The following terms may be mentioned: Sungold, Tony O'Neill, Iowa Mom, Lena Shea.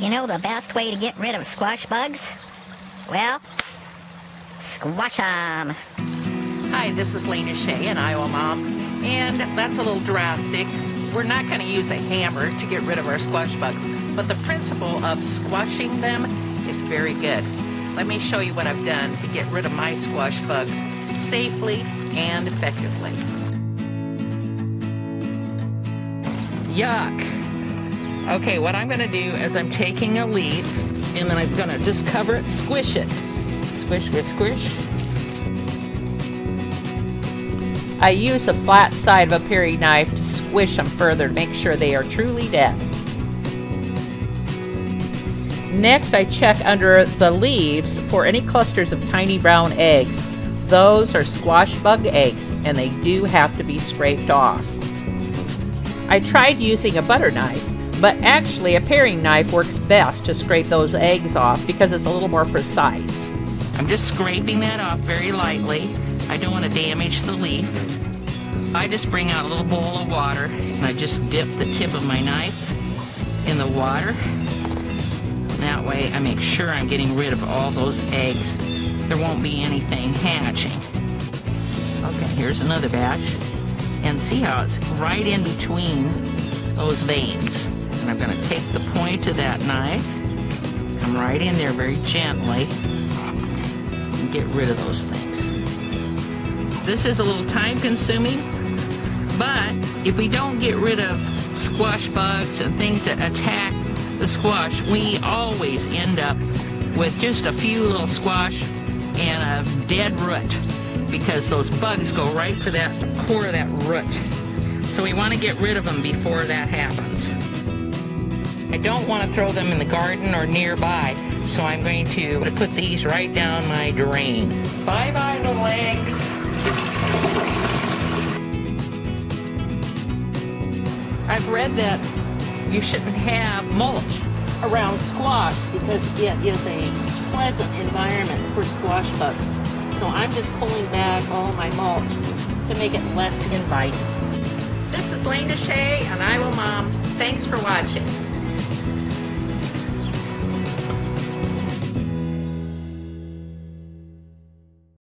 You know the best way to get rid of squash bugs? Well, squash 'em. Hi, this is Lena Shea and Iowa Mom, and that's a little drastic. We're not going to use a hammer to get rid of our squash bugs, but the principle of squashing them is very good. Let me show you what I've done to get rid of my squash bugs safely and effectively. Yuck! Okay, what I'm going to do is I'm taking a leaf and then I'm going to just cover it, squish it. Squish, squish, squish. I use the flat side of a peri knife to squish them further to make sure they are truly dead. Next, I check under the leaves for any clusters of tiny brown eggs. Those are squash bug eggs, and they do have to be scraped off. I tried using a butter knife, but actually a paring knife works best to scrape those eggs off because it's a little more precise. I'm just scraping that off very lightly. I don't want to damage the leaf. I just bring out a little bowl of water, and I just dip the tip of my knife in the water. That way I make sure I'm getting rid of all those eggs. There won't be anything hatching. Okay, here's another batch. And see how it's right in between those veins. And I'm going to take the point of that knife, come right in there very gently, and get rid of those things. This is a little time consuming, but if we don't get rid of squash bugs and things that attack the squash, we always end up with just a few little squash and a dead root, because those bugs go right for that core of that root. So we want to get rid of them before that happens. I don't want to throw them in the garden or nearby, so I'm going to put these right down my drain. Bye-bye, little eggs. I've read that you shouldn't have mulch around squash because it is a pleasant environment for squash bugs. So I'm just pulling back all my mulch to make it less inviting. This is Lena Shea and Iowa Mom. Thanks for watching.